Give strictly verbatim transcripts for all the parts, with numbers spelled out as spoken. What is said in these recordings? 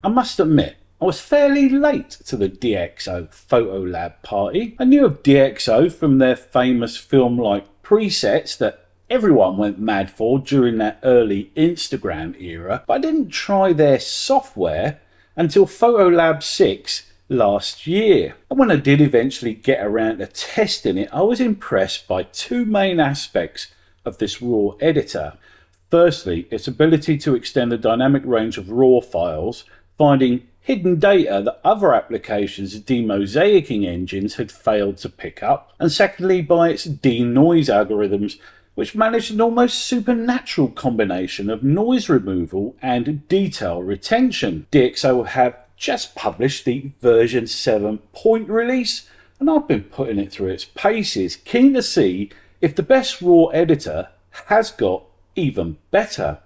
I must admit, I was fairly late to the DxO PhotoLab party. I knew of DxO from their famous film-like presets that everyone went mad for during that early Instagram era, but I didn't try their software until PhotoLab six last year. And when I did eventually get around to testing it, I was impressed by two main aspects of this RAW editor. Firstly, its ability to extend the dynamic range of RAW files, finding hidden data that other applications' demosaicing engines had failed to pick up, and secondly, by its denoise algorithms, which managed an almost supernatural combination of noise removal and detail retention. DxO have just published the version seven point release, and I've been putting it through its paces, keen to see if the best RAW editor has got even better.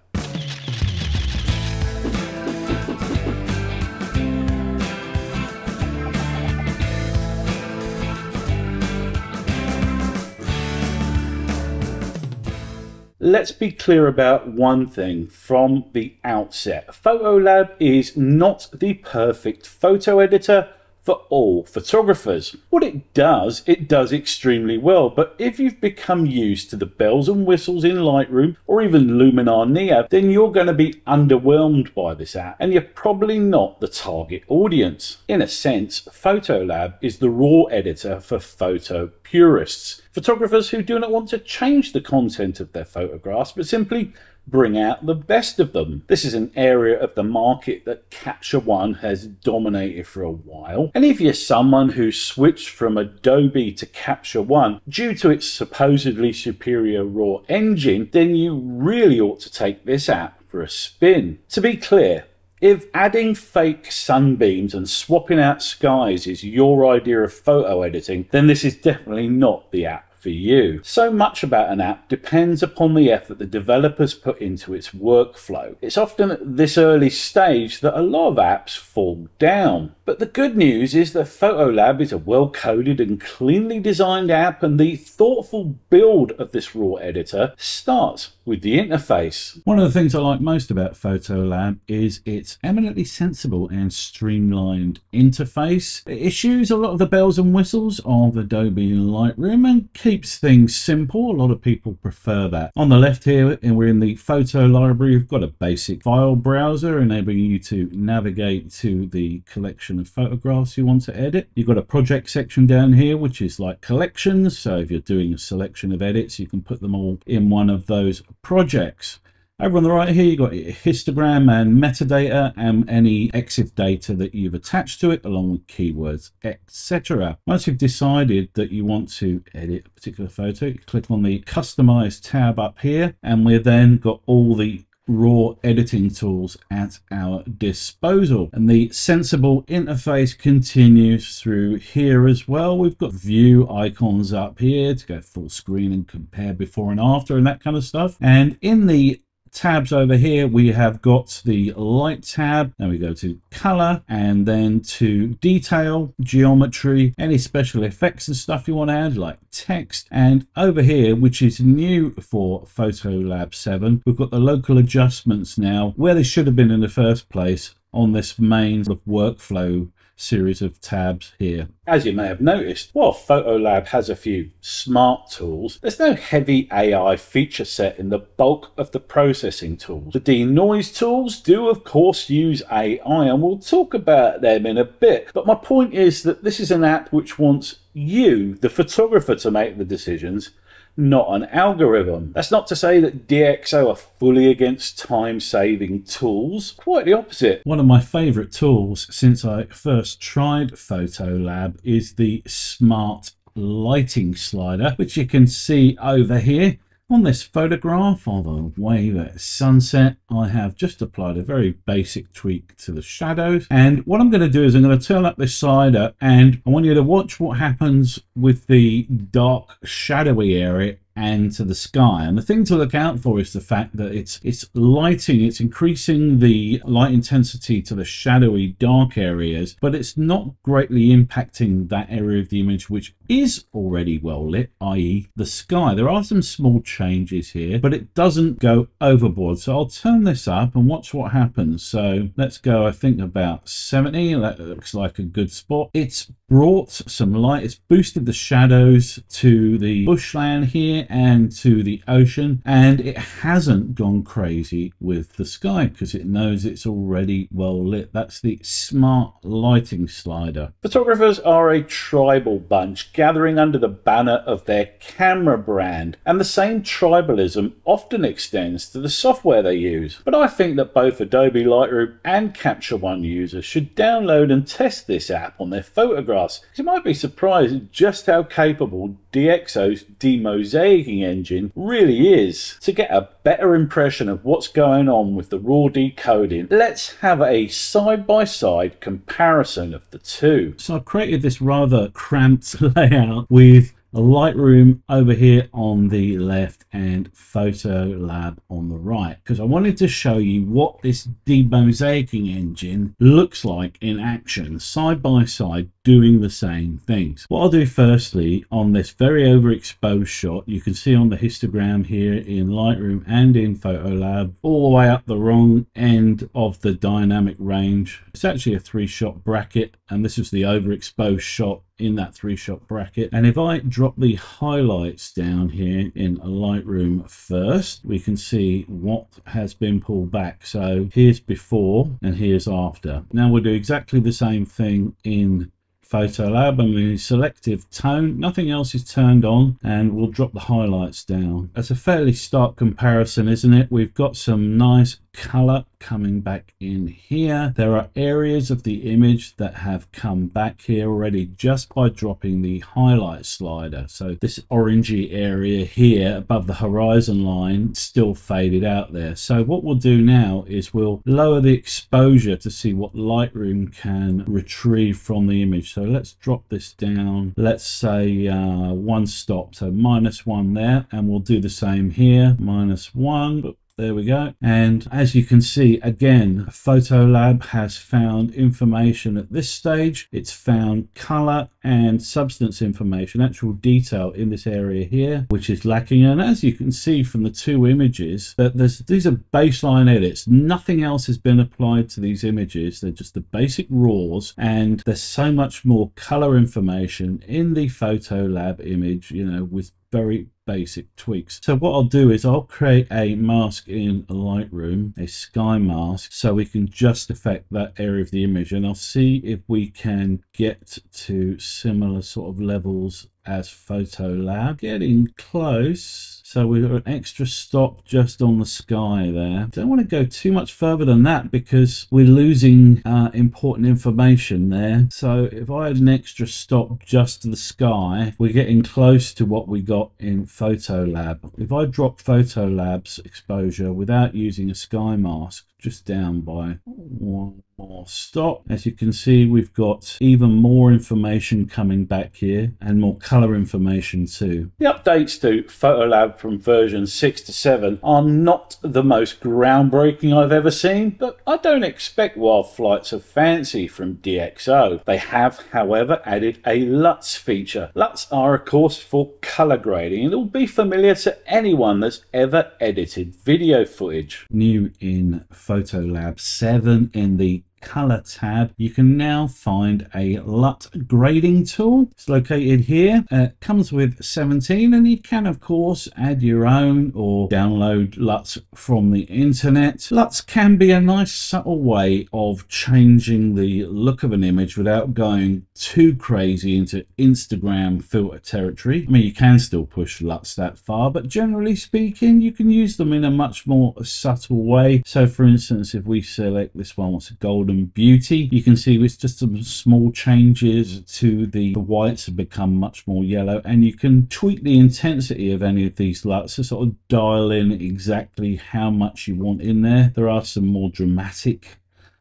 Let's be clear about one thing from the outset. PhotoLab is not the perfect photo editor for all photographers. What it does, it does extremely well, but if you've become used to the bells and whistles in Lightroom or even Luminar Neo, then you're going to be underwhelmed by this app, and you're probably not the target audience. In a sense, PhotoLab is the RAW editor for photo purists. Photographers who do not want to change the content of their photographs, but simply bring out the best of them. This is an area of the market that Capture One has dominated for a while. And if you're someone who switched from Adobe to Capture One due to its supposedly superior RAW engine, then you really ought to take this app for a spin. To be clear, if adding fake sunbeams and swapping out skies is your idea of photo editing, then this is definitely not the app for you. So much about an app depends upon the effort the developers put into its workflow. It's often at this early stage that a lot of apps fall down. But the good news is that PhotoLab is a well-coded and cleanly designed app, and the thoughtful build of this RAW editor starts with the interface. One of the things I like most about PhotoLab is its eminently sensible and streamlined interface. It eschews a lot of the bells and whistles of Adobe and Lightroom and keeps things simple. A lot of people prefer that. On the left here, we're in the photo library. We've got a basic file browser enabling you to navigate to the collection of photographs you want to edit. You've got a project section down here, which is like collections. So if you're doing a selection of edits, you can put them all in one of those projects. Over on the right here, you've got your histogram and metadata and any EXIF data that you've attached to it, along with keywords, et cetera. Once you've decided that you want to edit a particular photo, you click on the Customize tab up here, and we've then got all the RAW editing tools at our disposal. And the sensible interface continues through here as well. We've got view icons up here to go full screen and compare before and after and that kind of stuff. And in the tabs over here, we have got the light tab, then we go to color and then to detail, geometry, any special effects and stuff you want to add like text. And over here, which is new for PhotoLab seven, we've got the local adjustments now where they should have been in the first place on this main workflow series of tabs here. As you may have noticed, while PhotoLab has a few smart tools, there's no heavy A I feature set in the bulk of the processing tools. The denoise tools do of course use A I, and we'll talk about them in a bit, but my point is that this is an app which wants you, the photographer, to make the decisions, not an algorithm. That's not to say that DxO are fully against time-saving tools, quite the opposite. One of my favorite tools since I first tried PhotoLab is the smart lighting slider, which you can see over here. On this photograph of a wave at sunset, I have just applied a very basic tweak to the shadows. And what I'm going to do is I'm going to turn up this slider, and I want you to watch what happens with the dark shadowy area and to the sky. And the thing to look out for is the fact that it's it's lighting, it's increasing the light intensity to the shadowy dark areas, but it's not greatly impacting that area of the image which is already well lit, that is the sky. There are some small changes here, but it doesn't go overboard. So I'll turn this up and watch what happens. So let's go, I think about seventy. That looks like a good spot. It's brought some light. It's boosted the shadows to the bushland here and to the ocean, and it hasn't gone crazy with the sky because it knows it's already well lit. That's the smart lighting slider. Photographers are a tribal bunch, gathering under the banner of their camera brand, and the same tribalism often extends to the software they use. But I think that both Adobe Lightroom and Capture One users should download and test this app on their photographs, because you might be surprised at just how capable DxO's demosaicing engine really is. To get a better impression of what's going on with the raw decoding, let's have a side-by-side comparison of the two. So I've created this rather cramped layout with a Lightroom over here on the left and PhotoLab on the right, because I wanted to show you what this demosaicing engine looks like in action, side by side, doing the same things. What I'll do firstly on this very overexposed shot, you can see on the histogram here in Lightroom and in PhotoLab, all the way up the wrong end of the dynamic range. It's actually a three shot bracket, and this is the overexposed shot in that three shot bracket. And if I drop the highlights down here in Lightroom first, we can see what has been pulled back. So here's before and here's after. Now we'll do exactly the same thing in PhotoLab. I'm in selective tone, nothing else is turned on, and we'll drop the highlights down. That's a fairly stark comparison, isn't it? We've got some nice color coming back in here. There are areas of the image that have come back here already just by dropping the highlight slider. So this orangey area here above the horizon line still faded out there. So what we'll do now is we'll lower the exposure to see what Lightroom can retrieve from the image. So let's drop this down, let's say uh, one stop, so minus one there, and we'll do the same here, minus one. There we go. And as you can see, again, PhotoLab has found information at this stage. It's found color and substance information, actual detail in this area here, which is lacking. And as you can see from the two images, that there's, these are baseline edits. Nothing else has been applied to these images. They're just the basic raws. And there's so much more color information in the PhotoLab image, you know, with very basic tweaks. So what I'll do is I'll create a mask in Lightroom, a sky mask, so we can just affect that area of the image, and I'll see if we can get to similar sort of levels as PhotoLab. Getting close. So we've got an extra stop just on the sky there. Don't want to go too much further than that because we're losing uh, important information there. So if I had an extra stop just to the sky, we're getting close to what we got in PhotoLab. If I drop PhotoLab's exposure without using a sky mask, just down by one more stop, as you can see, we've got even more information coming back here and more color information too. The updates to PhotoLab from version six to seven are not the most groundbreaking I've ever seen, but I don't expect wild flights of fancy from DxO. They have, however, added a LUTs feature. LUTs are, of course, for color grading, and it will be familiar to anyone that's ever edited video footage. New in PhotoLab seven, in the color tab, you can now find a LUT grading tool. It's located here. Uh, it comes with seventeen, and you can of course add your own or download LUTs from the internet. LUTs can be a nice subtle way of changing the look of an image without going too crazy into Instagram filter territory. I mean, you can still push LUTs that far, but generally speaking, you can use them in a much more subtle way. So for instance, if we select this one, what's a golden beauty, you can see it's just some small changes to the, the whites have become much more yellow, and you can tweak the intensity of any of these LUTs to sort of dial in exactly how much you want in there. There are some more dramatic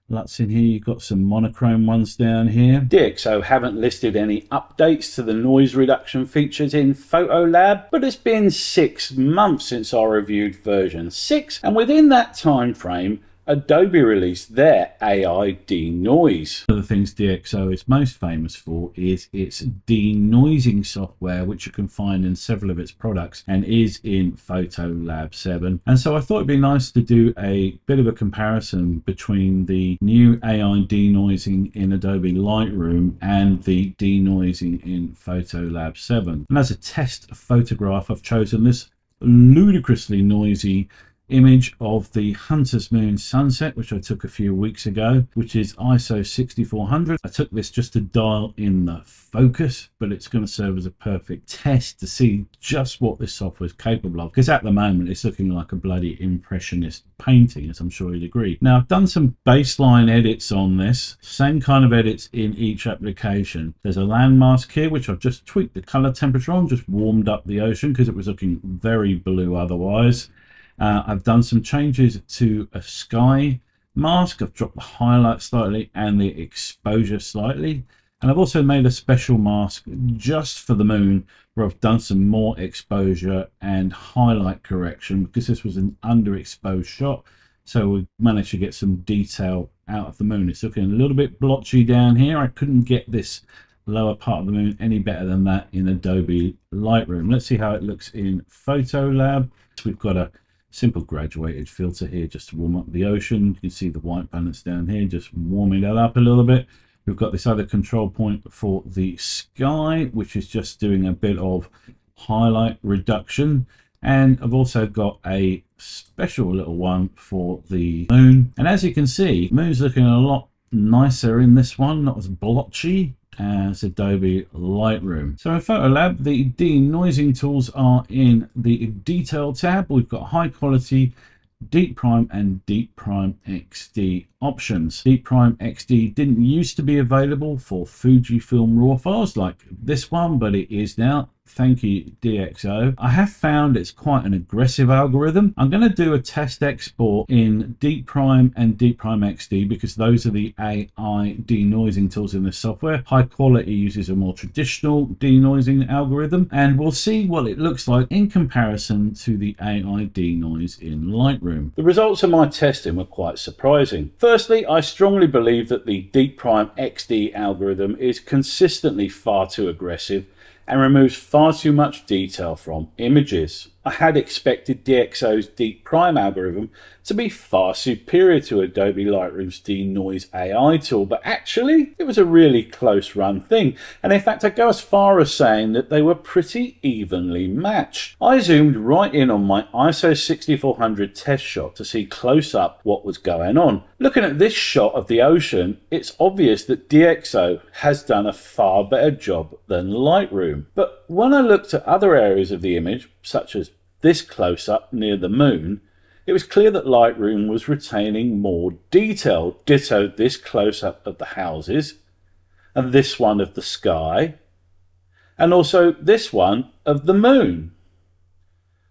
LUTs in here. You've got some monochrome ones down here. DxO haven't listed any updates to the noise reduction features in PhotoLab, but it's been six months since I reviewed version six, and within that time frame Adobe released their A I denoise. One of the things DxO is most famous for is its denoising software, which you can find in several of its products and is in PhotoLab seven. And so I thought it'd be nice to do a bit of a comparison between the new A I denoising in Adobe Lightroom and the denoising in PhotoLab seven. And as a test photograph, I've chosen this ludicrously noisy image of the Hunter's Moon sunset, which I took a few weeks ago, which is I S O sixty-four hundred. I took this just to dial in the focus, but it's going to serve as a perfect test to see just what this software is capable of, because at the moment it's looking like a bloody impressionist painting, as I'm sure you'd agree. Now, I've done some baseline edits on this, same kind of edits in each application. There's a landmask here, which I've just tweaked the color temperature on, just warmed up the ocean because it was looking very blue otherwise. Uh, I've done some changes to a sky mask. I've dropped the highlight slightly and the exposure slightly. And I've also made a special mask just for the moon, where I've done some more exposure and highlight correction, because this was an underexposed shot. So we managed to get some detail out of the moon. It's looking a little bit blotchy down here. I couldn't get this lower part of the moon any better than that in Adobe Lightroom. Let's see how it looks in PhotoLab. So we've got a simple graduated filter here just to warm up the ocean. You can see the white balance down here, just warming that up a little bit. We've got this other control point for the sky, which is just doing a bit of highlight reduction. And I've also got a special little one for the moon. And as you can see, moon's looking a lot nicer in this one, not as blotchy as Adobe Lightroom. So in PhotoLab, the denoising tools are in the Detail tab. We've got high quality, Deep Prime and Deep Prime X D options. Deep Prime X D didn't used to be available for Fujifilm RAW files like this one, but it is now. Thank you, DxO. I have found it's quite an aggressive algorithm. I'm going to do a test export in Deep Prime and Deep Prime X D because those are the A I denoising tools in this software. High Quality uses a more traditional denoising algorithm, and we'll see what it looks like in comparison to the A I denoise in Lightroom. The results of my testing were quite surprising. Firstly, I strongly believe that the Deep Prime X D algorithm is consistently far too aggressive and removes far too much detail from images. I had expected DxO's Deep Prime algorithm to be far superior to Adobe Lightroom's denoise A I tool, but actually it was a really close run thing. And in fact, I go as far as saying that they were pretty evenly matched. I zoomed right in on my I S O sixty-four hundred test shot to see close up what was going on. Looking at this shot of the ocean, it's obvious that DxO has done a far better job than Lightroom. But when I looked at other areas of the image, such as this close-up near the moon, it was clear that Lightroom was retaining more detail. Ditto this close-up of the houses, and this one of the sky, and also this one of the moon.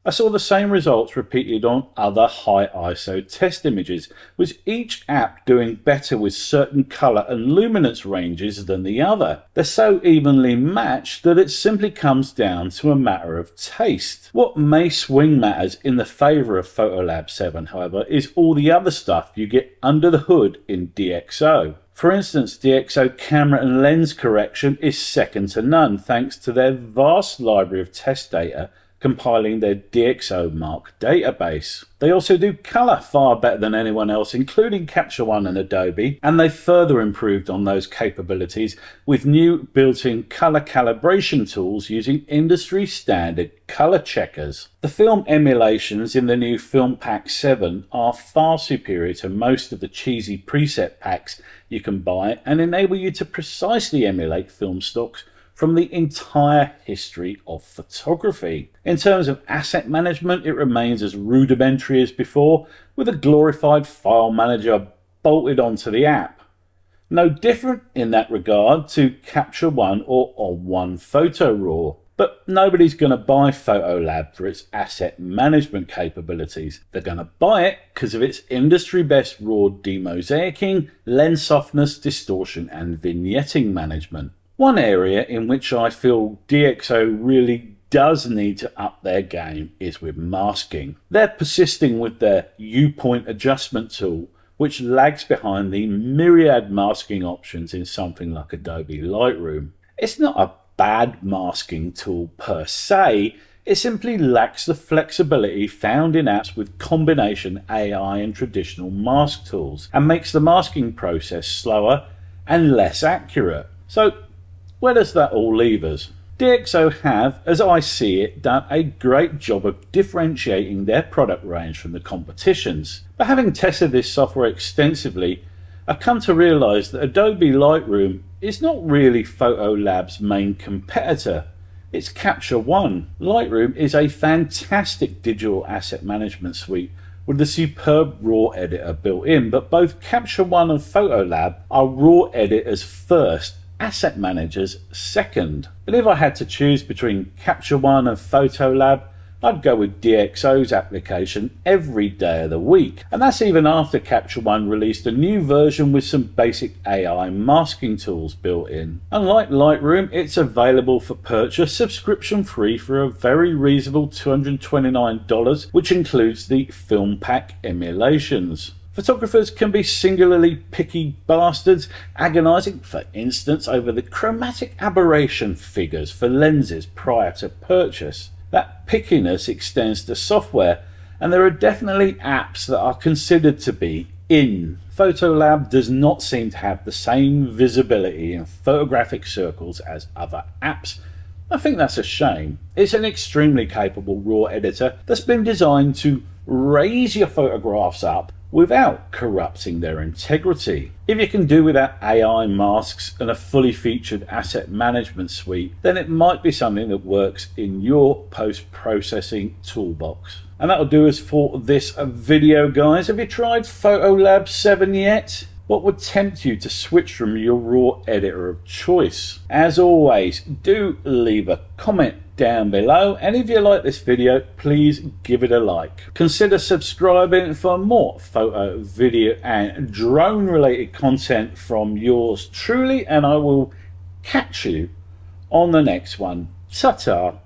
I saw the same results repeated on other high I S O test images, with each app doing better with certain colour and luminance ranges than the other. They're so evenly matched that it simply comes down to a matter of taste. What may swing matters in the favour of PhotoLab seven, however, is all the other stuff you get under the hood in DxO. For instance, DxO camera and lens correction is second to none, thanks to their vast library of test data compiling their DxOMark database. They also do color far better than anyone else, including Capture One and Adobe, and they further improved on those capabilities with new built-in color calibration tools using industry standard color checkers. The film emulations in the new Film Pack seven are far superior to most of the cheesy preset packs you can buy and enable you to precisely emulate film stocks from the entire history of photography. In terms of asset management, it remains as rudimentary as before, with a glorified file manager bolted onto the app. No different in that regard to Capture One or On One Photo RAW. But nobody's going to buy PhotoLab for its asset management capabilities. They're going to buy it because of its industry-best RAW demosaicing, lens softness, distortion and vignetting management. One area in which I feel DxO really does need to up their game is with masking. They're persisting with their U-point adjustment tool, which lags behind the myriad masking options in something like Adobe Lightroom. It's not a bad masking tool per se, it simply lacks the flexibility found in apps with combination A I and traditional mask tools, and makes the masking process slower and less accurate. So where does that all leave us? DxO have, as I see it, done a great job of differentiating their product range from the competition's. But having tested this software extensively, I've come to realise that Adobe Lightroom is not really PhotoLab's main competitor. It's Capture One. Lightroom is a fantastic digital asset management suite with the superb RAW editor built in, but both Capture One and PhotoLab are RAW editors first, asset managers second. But if I had to choose between Capture One and PhotoLab, I'd go with DxO's application every day of the week. And that's even after Capture One released a new version with some basic A I masking tools built in. Unlike Lightroom, it's available for purchase subscription free for a very reasonable two hundred twenty-nine dollars, which includes the Film Pack emulations. Photographers can be singularly picky bastards, agonising, for instance, over the chromatic aberration figures for lenses prior to purchase. That pickiness extends to software, and there are definitely apps that are considered to be in. PhotoLab does not seem to have the same visibility in photographic circles as other apps. I think that's a shame. It's an extremely capable RAW editor that's been designed to raise your photographs up without corrupting their integrity. If you can do without A I masks and a fully featured asset management suite, then it might be something that works in your post-processing toolbox. And that'll do us for this video, guys. Have you tried PhotoLab seven yet? What would tempt you to switch from your RAW editor of choice? As always, do leave a comment down below, and if you like this video, please give it a like. Consider subscribing for more photo, video and drone related content from yours truly, and I will catch you on the next one. Ta-ta.